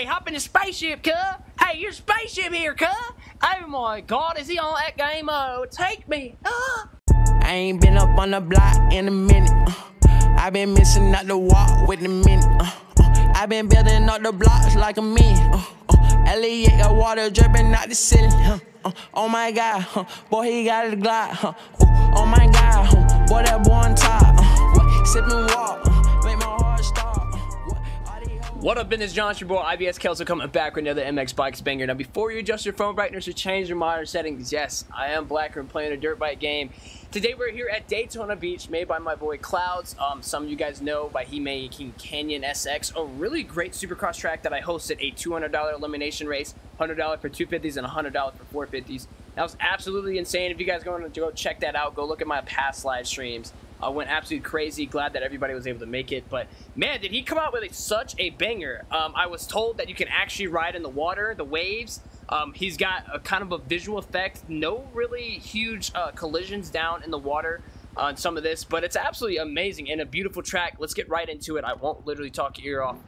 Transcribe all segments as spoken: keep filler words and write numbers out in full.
Hey, hop in the spaceship, cuh. Hey, your spaceship here, cuh. Oh my God, is he on that game? Oh, take me. Uh. I ain't been up on the block in a minute. Uh, I've been missing out the walk with a minute. Uh, uh, I've been building up the blocks like a man. Uh, uh, Elliot got water dripping out the ceiling. Uh, uh, oh my God, uh, boy, he got a Glock. Uh, uh, oh my God, uh, boy, that boy on top. Uh, sipping walk. Uh, What up, business? John, it's your boy I B S Kelso coming back with another M X BIKES banger. Now, before you adjust your phone brightness or change your monitor settings, yes, I am Blacker and playing a dirt bike game. Today, we're here at Daytona Beach, made by my boy Clouds. Um, some of you guys know by he making Canyon S X, a really great supercross track that I hosted a two hundred dollar elimination race, one hundred dollars for two fifties and one hundred dollars for four fifties. That was absolutely insane. If you guys want to go check that out, go look at my past live streams. I uh, went absolutely crazy. Glad that everybody was able to make it. But, man, did he come out with a, such a banger. Um, I was told that you can actually ride in the water, the waves. Um, he's got a kind of a visual effect. No really huge uh, collisions down in the water on some of this. But it's absolutely amazing and a beautiful track. Let's get right into it. I won't literally talk your ear off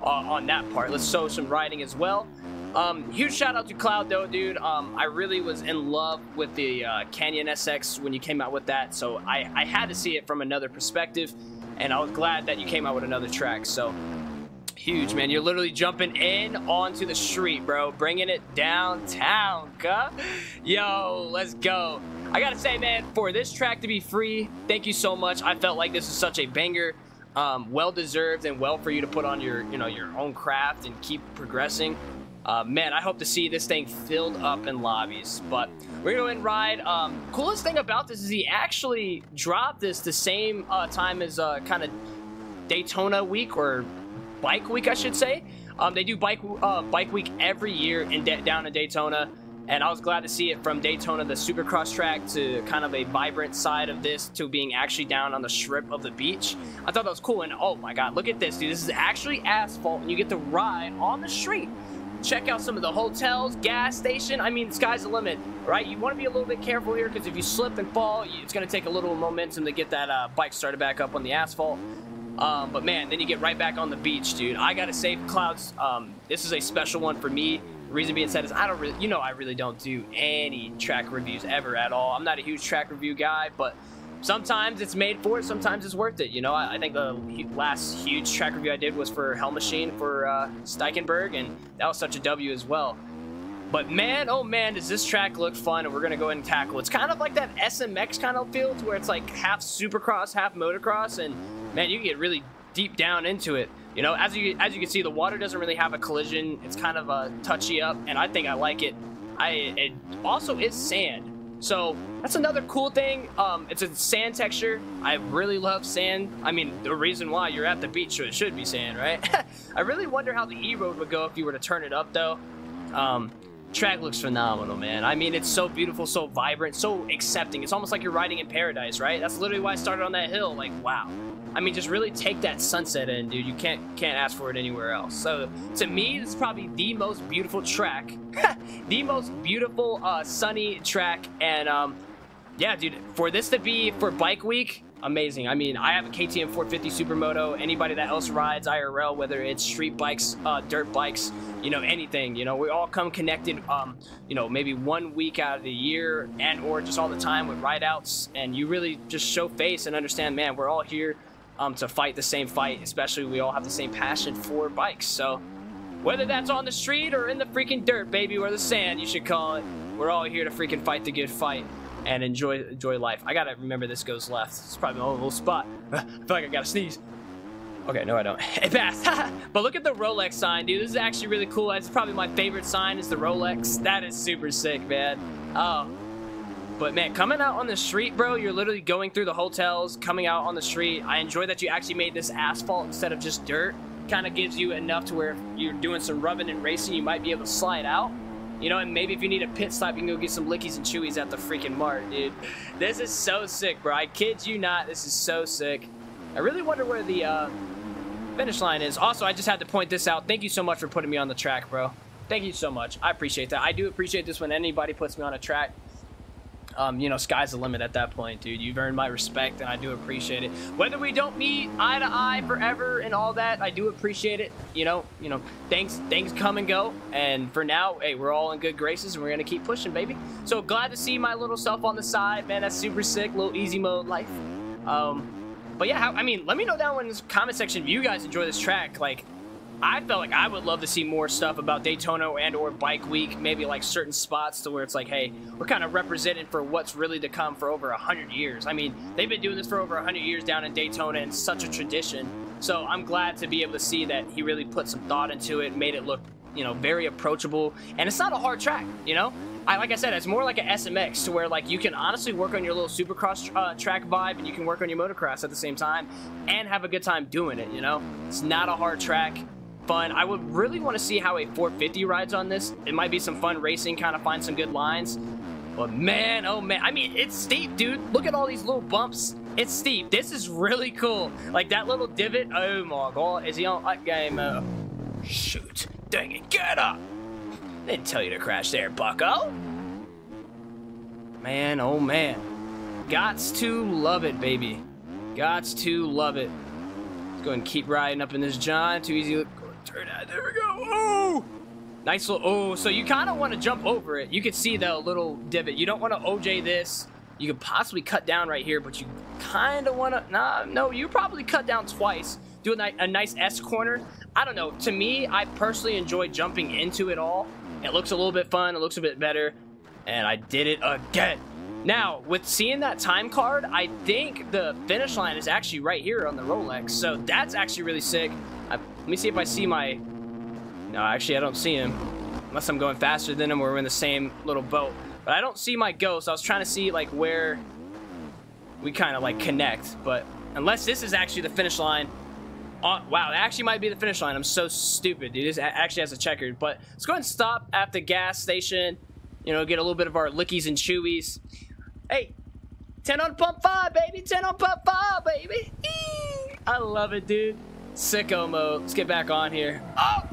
uh, on that part. Let's show some riding as well. Um, huge shout out to Cloud though, dude. Um, I really was in love with the uh, Canyon S X when you came out with that, so I, I had to see it from another perspective, and I was glad that you came out with another track. So huge, man. You're literally jumping in onto the street, bro. Bringing it downtown, cuh. Yo, let's go. I gotta say, man, for this track to be free, thank you so much. I felt like this was such a banger. Um, well deserved and well for you to put on your, you know, your own craft and keep progressing. Uh, man, I hope to see this thing filled up in lobbies, but we're gonna go ahead and ride. Um, coolest thing about this is he actually dropped this the same uh, time as uh, kind of Daytona week or bike week, I should say. Um, they do bike uh, bike week every year in down in Daytona, and I was glad to see it from Daytona, the supercross track, to kind of a vibrant side of this to being actually down on the strip of the beach. I thought that was cool, and oh my God, look at this, dude. This is actually asphalt, and you get to ride on the street. Check out some of the hotels, gas station. I mean, sky's the limit, right? You want to be a little bit careful here because if you slip and fall, it's going to take a little momentum to get that uh, bike started back up on the asphalt. Um, but, man, then you get right back on the beach, dude. I got to say, Clouds, um, this is a special one for me. The reason being said is I don't really, you know, I really don't do any track reviews ever at all. I'm not a huge track review guy, but sometimes it's made for it. Sometimes it's worth it. You know, I, I think the last huge track review I did was for Hell Machine for uh, Steichenberg, and that was such a W as well. But man, oh man, does this track look fun, and we're going to go ahead and tackle. It's kind of like that S M X kind of feel to where it's like half supercross, half motocross, and man, you can get really deep down into it. You know, as you, as you can see, the water doesn't really have a collision. It's kind of a touchy up, and I think I like it. I, it also is sand. So that's another cool thing. Um, it's a sand texture. I really love sand. I mean, the reason why you're at the beach, so it should be sand, right? I really wonder how the E-Road would go if you were to turn it up, though. Um, track looks phenomenal, man. I mean, it's so beautiful, so vibrant, so accepting. It's almost like you're riding in paradise, right? That's literally why I started on that hill. Like, wow. I mean, just really take that sunset in, dude. You can't can't ask for it anywhere else. So to me, this is probably the most beautiful track, the most beautiful uh, sunny track. And um, yeah, dude, for this to be for bike week, amazing. I mean, I have a K T M four fifty Supermoto. Anybody that else rides I R L, whether it's street bikes, uh, dirt bikes, you know, anything, you know, we all come connected, um, you know, maybe one week out of the year and or just all the time with rideouts. And you really just show face and understand, man, we're all here Um, to fight the same fight, especially we all have the same passion for bikes. So whether that's on the street or in the freaking dirt, baby, or the sand, you should call it, we're all here to freaking fight the good fight and enjoy enjoy life. I gotta remember this goes left. It's probably my own little spot. I feel like I gotta sneeze. Okay, no I don't. It passed. But look at the Rolex sign, dude. This is actually really cool. It's probably my favorite sign is the Rolex. That is super sick, man. Oh. But, man, coming out on the street, bro, you're literally going through the hotels, coming out on the street. I enjoy that you actually made this asphalt instead of just dirt. Kind of gives you enough to where if you're doing some rubbing and racing, you might be able to slide out. You know, and maybe if you need a pit stop, you can go get some lickies and chewies at the freaking mart, dude. This is so sick, bro. I kid you not. This is so sick. I really wonder where the uh, finish line is. Also, I just had to point this out. Thank you so much for putting me on the track, bro. Thank you so much. I appreciate that. I do appreciate this when anybody puts me on a track. Um, you know, sky's the limit at that point, dude. You've earned my respect, and I do appreciate it. Whether we don't meet eye to eye forever and all that, I do appreciate it. You know, you know, things things come and go, and for now, hey, we're all in good graces, and we're gonna keep pushing, baby. So glad to see my little self on the side, man. That's super sick, little easy mode life. Um, but yeah, how, I mean, let me know down in the comment section if you guys enjoy this track. Like, I felt like I would love to see more stuff about Daytona and or Bike Week, maybe like certain spots to where it's like, hey, we're kind of representing for what's really to come for over a hundred years. I mean, they've been doing this for over a hundred years down in Daytona, and such a tradition. So I'm glad to be able to see that he really put some thought into it, made it look, you know, very approachable. And it's not a hard track, you know? I, like I said, it's more like an S M X, to where like you can honestly work on your little supercross uh, track vibe, and you can work on your motocross at the same time and have a good time doing it, you know? It's not a hard track. Fun. I would really want to see how a four fifty rides on this. It might be some fun racing, kind of find some good lines. But man, oh man, I mean, it's steep, dude. Look at all these little bumps. It's steep. This is really cool. Like that little divot. Oh my god, is he on up game? Uh, shoot, dang it, get up. Didn't tell you to crash there, bucko. Man, oh man. Gots to love it, baby. Gots to love it. Let's go and keep riding up in this John. Too easy look. Turn out, there we go. Oh, nice little, oh, so you kind of want to jump over it. You can see the little divot. You don't want to O J this. You could possibly cut down right here, but you kind of want to, nah, no, you probably cut down twice. Do a, a nice S corner. I don't know. To me, I personally enjoy jumping into it all. It looks a little bit fun. It looks a bit better. And I did it again. Now, with seeing that time card, I think the finish line is actually right here on the Rolex. So that's actually really sick. I, let me see if I see my... No, actually, I don't see him. Unless I'm going faster than him or we're in the same little boat. But I don't see my ghost. I was trying to see, like, where we kind of, like, connect. But unless this is actually the finish line... Uh, wow, that actually might be the finish line. I'm so stupid, dude. This actually has a checkered. But let's go ahead and stop at the gas station. You know, get a little bit of our lickies and chewies. Hey, ten on pump five, baby. ten on pump five, baby. Eee! I love it, dude. Sicko mode. Let's get back on here. Oh!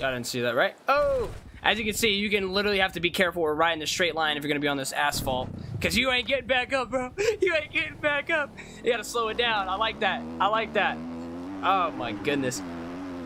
Y'all didn't see that, right? Oh! As you can see, you can literally have to be careful or riding the straight line if you're going to be on this asphalt. Because you ain't getting back up, bro. You ain't getting back up. You got to slow it down. I like that. I like that. Oh, my goodness.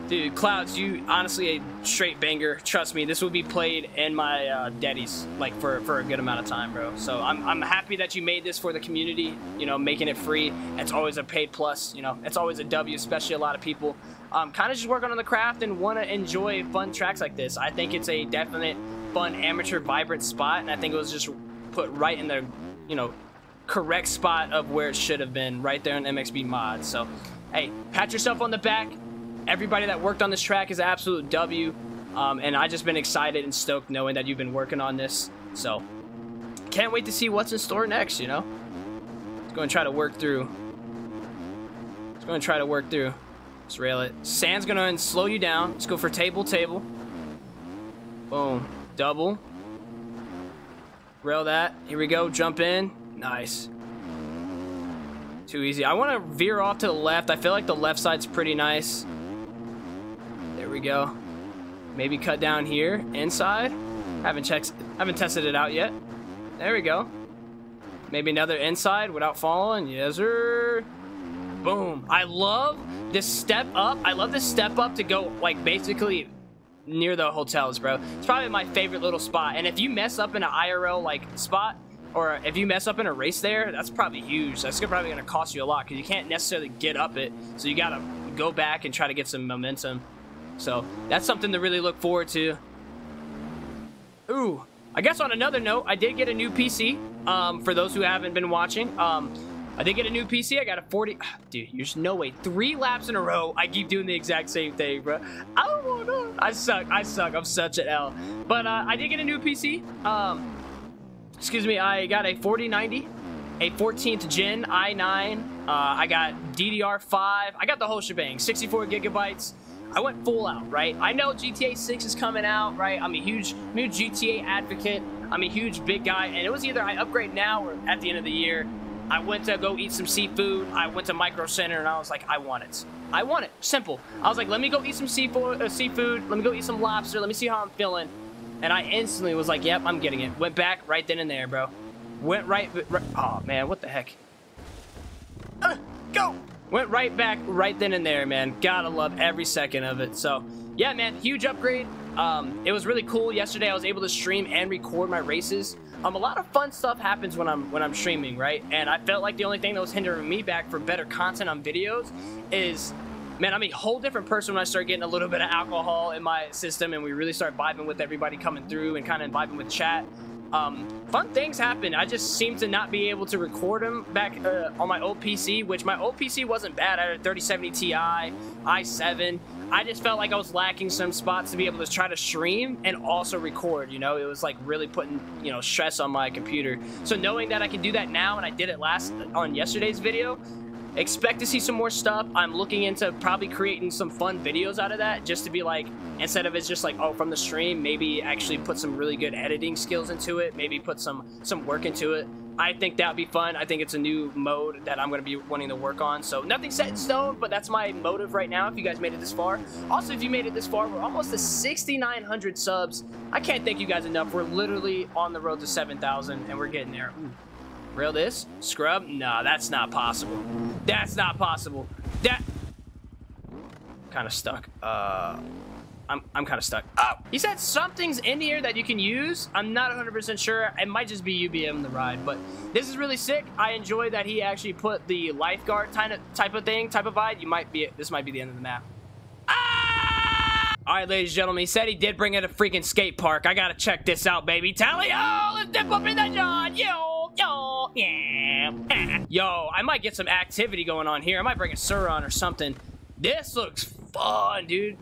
Dude, Clouds, you honestly a straight banger. Trust me, this will be played in my uh, daddy's like for, for a good amount of time, bro. So I'm, I'm happy that you made this for the community, you know, making it free. It's always a paid plus, you know, it's always a W, especially a lot of people. Um, kind of just working on the craft and want to enjoy fun tracks like this. I think it's a definite fun, amateur, vibrant spot. And I think it was just put right in the, you know, correct spot of where it should have been, right there in M X B Mods. So, hey, pat yourself on the back. Everybody that worked on this track is an absolute W, um, and I've just been excited and stoked knowing that you've been working on this. So, can't wait to see what's in store next, you know? Let's go and try to work through. Let's go and try to work through. Let's rail it. Sand's going to slow you down. Let's go for table, table. Boom. Double. Rail that. Here we go. Jump in. Nice. Too easy. I want to veer off to the left. I feel like the left side's pretty nice. We go, maybe cut down here inside. Haven't checked, haven't tested it out yet. There we go. Maybe another inside without falling. Yes sir. Boom. I love this step up. I love this step up to go like basically near the hotels, bro. It's probably my favorite little spot. And if you mess up in an I R L like spot, or if you mess up in a race there, that's probably huge. That's probably gonna cost you a lot because you can't necessarily get up it. So you gotta go back and try to get some momentum. So that's something to really look forward to. Ooh, I guess on another note, I did get a new P C. Um, for those who haven't been watching, um, I did get a new P C. I got a forty. Dude, there's no way. Three laps in a row. I keep doing the exact same thing, bro. I don't want to. I suck. I suck. I'm such an L. But uh, I did get a new P C. Um, excuse me. I got a forty ninety, a fourteenth gen i nine. Uh, I got D D R five. I got the whole shebang. sixty-four gigabytes. I went full out, right? I know G T A six is coming out, right? I'm a huge new G T A advocate. I'm a huge big guy, and it was either I upgrade now or at the end of the year. I went to go eat some seafood. I went to Micro Center, and I was like, I want it. I want it. Simple. I was like, let me go eat some seafood. Uh, seafood. Let me go eat some lobster. Let me see how I'm feeling. and I instantly was like, yep, I'm getting it. Went back right then and there, bro. Went right, right oh man, what the heck. Uh, go! Went right back right then and there, man. Gotta love every second of it. So yeah, man, huge upgrade. Um, it was really cool. Yesterday I was able to stream and record my races. Um, a lot of fun stuff happens when I'm when I'm streaming, right? And I felt like the only thing that was hindering me back for better content on videos is, man, I'm a whole different person when I start getting a little bit of alcohol in my system and we really start vibing with everybody coming through and kind of vibing with chat. Um, fun things happen. I just seem to not be able to record them back uh, on my old P C, which my old P C wasn't bad. I had a thirty seventy T I, i seven. I just felt like I was lacking some spots to be able to try to stream and also record, you know? It was like really putting, you know, stress on my computer. So knowing that I can do that now, and I did it last on yesterday's video, expect to see some more stuff. I'm looking into probably creating some fun videos out of that, just to be like, instead of it's just like, oh, from the stream, maybe actually put some really good editing skills into it, maybe put some some work into it. I think that'd be fun. I think it's a new mode that I'm gonna be wanting to work on. So nothing set in stone, but that's my motive right now. If you guys made it this far, also if you made it this far, we're almost to sixty-nine hundred subs. I can't thank you guys enough. We're literally on the road to seven thousand, and we're getting there. Ooh. Rail this? Scrub? Nah, that's not possible. That's not possible. That... Kind of stuck. Uh... I'm, I'm kind of stuck. Oh! He said something's in here that you can use. I'm not one hundred percent sure. It might just be U B M the ride, but this is really sick. I enjoy that he actually put the lifeguard type of, type of thing, type of vibe. You might be... This might be the end of the map. Ah! Alright, ladies and gentlemen. He said he did bring in a freaking skate park. I gotta check this out, baby. Tally! Oh! Let's dip up in that yard! Yo! Yo, yeah. Yo, I might get some activity going on here. I might bring a Suron or something. This looks fun, dude.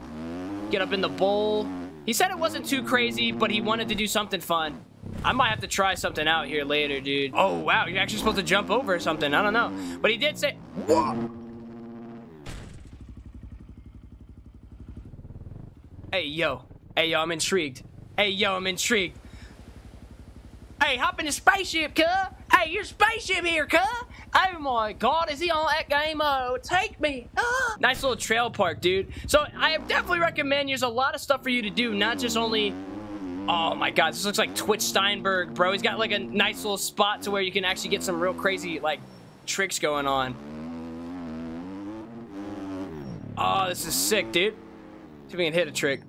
Get up in the bowl. He said it wasn't too crazy, but he wanted to do something fun. I might have to try something out here later, dude. Oh, wow, you're actually supposed to jump over or something. I don't know. But he did say... Whoa! Hey, yo. Hey, yo, I'm intrigued. Hey, yo, I'm intrigued. Hey, hop in the spaceship, cuh! Hey, your spaceship here, cuh! Oh my god, is he on that game? Oh, take me! Ah. Nice little trail park, dude. So, I definitely recommend, there's a lot of stuff for you to do, not just only... Oh my god, this looks like Twitch Steichenberg, bro. He's got like a nice little spot to where you can actually get some real crazy, like, tricks going on. Oh, this is sick, dude. See if we can hit a trick.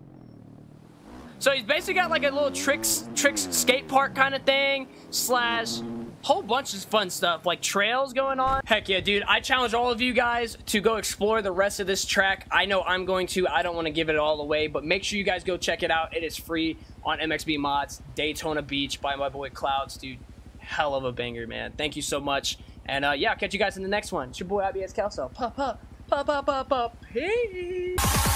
So he's basically got like a little tricks, tricks skate park kind of thing, slash whole bunch of fun stuff, like trails going on. Heck yeah, dude. I challenge all of you guys to go explore the rest of this track. I know I'm going to. I don't want to give it all away, but make sure you guys go check it out. It is free on M X B Mods, Daytona Beach by my boy Clouds, dude. Hell of a banger, man. Thank you so much. And uh, yeah, I'll catch you guys in the next one. It's your boy I B S Kelso. Pop, pop, pop, pop, pop, pop. Peace.